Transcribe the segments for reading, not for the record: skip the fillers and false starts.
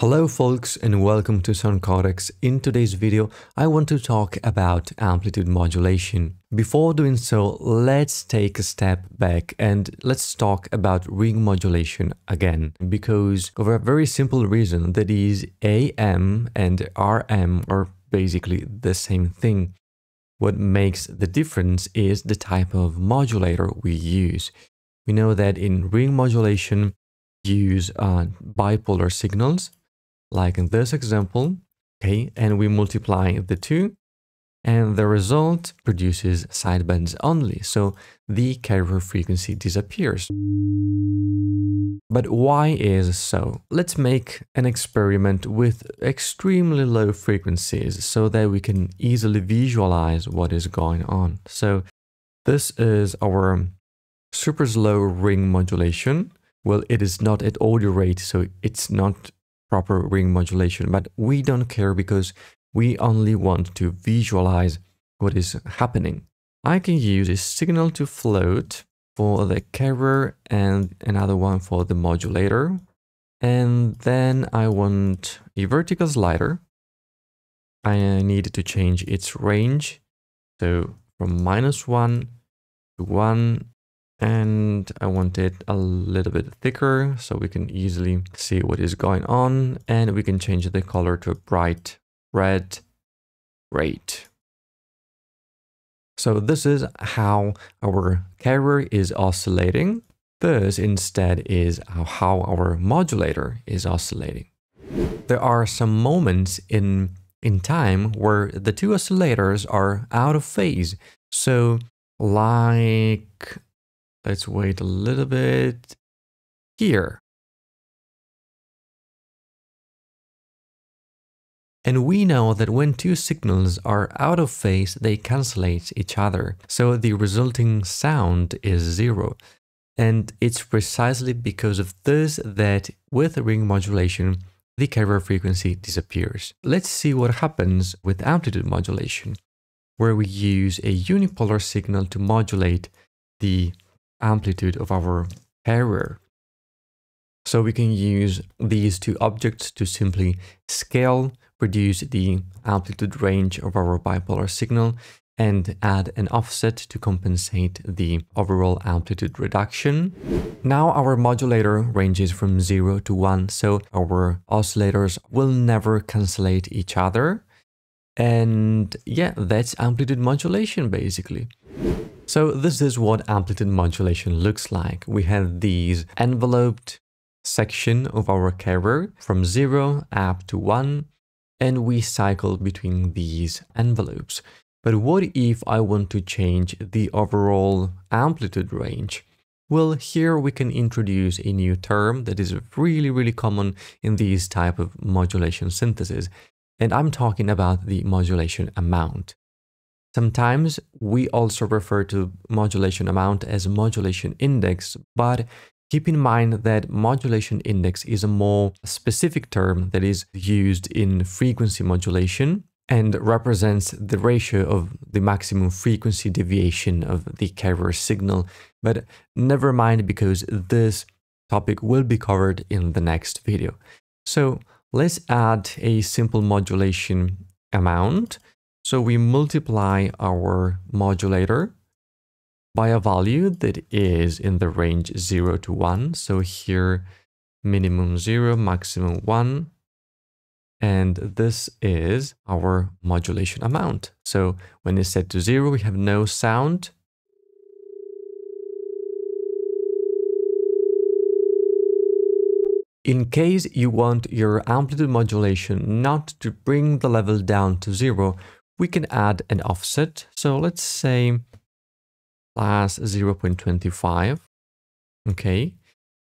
Hello folks and welcome to SoundCodex. In today's video, I want to talk about amplitude modulation. Before doing so, let's take a step back and let's talk about ring modulation again, because of a very simple reason, that is AM and RM are basically the same thing. What makes the difference is the type of modulator we use. We know that in ring modulation, you use bipolar signals, like in this example, okay, and we multiply the two, and the result produces sidebands only, so the carrier frequency disappears. But why is so? Let's make an experiment with extremely low frequencies so that we can easily visualize what is going on. So this is our super slow ring modulation. Well, it is not at audio rate, so it's not proper ring modulation, but we don't care because we only want to visualize what is happening. I can use a signal to float for the carrier and another one for the modulator. And then I want a vertical slider. I need to change its range. So from -1 to 1, and I want it a little bit thicker so we can easily see what is going on, and we can change the color to a bright red rate. So this is how our carrier is oscillating. This instead is how our modulator is oscillating. There are some moments in time where the two oscillators are out of phase. So like, let's wait a little bit here. And we know that when two signals are out of phase, they cancellate each other. So the resulting sound is zero. And it's precisely because of this that with ring modulation, the carrier frequency disappears. Let's see what happens with amplitude modulation, where we use a unipolar signal to modulate the amplitude of our carrier. So we can use these two objects to simply scale, reduce the amplitude range of our bipolar signal, and add an offset to compensate the overall amplitude reduction. Now our modulator ranges from 0 to 1, so our oscillators will never cancellate each other. And yeah, that's amplitude modulation basically. So this is what amplitude modulation looks like. We have these enveloped section of our carrier from 0 up to 1, and we cycle between these envelopes. But what if I want to change the overall amplitude range? Well, here we can introduce a new term that is really common in these type of modulation synthesis. And I'm talking about the modulation amount. Sometimes we also refer to modulation amount as modulation index, but keep in mind that modulation index is a more specific term that is used in frequency modulation and represents the ratio of the maximum frequency deviation of the carrier signal. But never mind, because this topic will be covered in the next video. So let's add a simple modulation amount. So we multiply our modulator by a value that is in the range 0 to 1. So here, minimum 0, maximum 1. And this is our modulation amount. So when it's set to 0, we have no sound. In case you want your amplitude modulation not to bring the level down to 0, we can add an offset. So let's say plus 0.25, okay?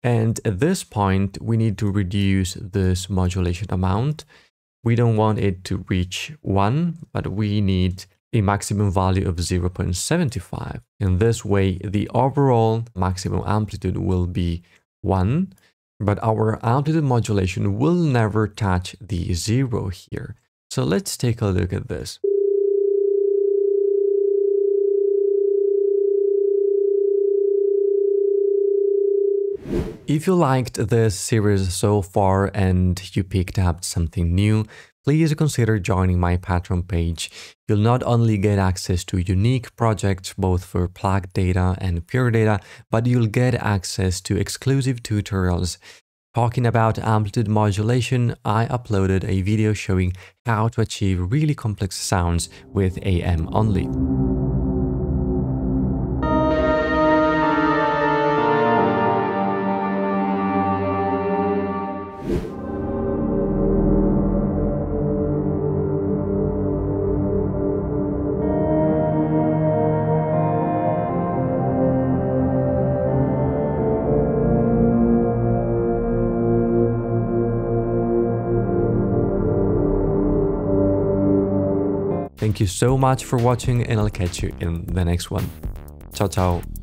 And at this point, we need to reduce this modulation amount. We don't want it to reach 1, but we need a maximum value of 0.75. In this way, the overall maximum amplitude will be 1, but our amplitude modulation will never touch the 0 here. So let's take a look at this. If you liked this series so far and you picked up something new, please consider joining my Patreon page. You'll not only get access to unique projects both for Plugdata and Pure Data, but you'll get access to exclusive tutorials. Talking about amplitude modulation, I uploaded a video showing how to achieve really complex sounds with AM only. Thank you so much for watching, and I'll catch you in the next one. Ciao, ciao.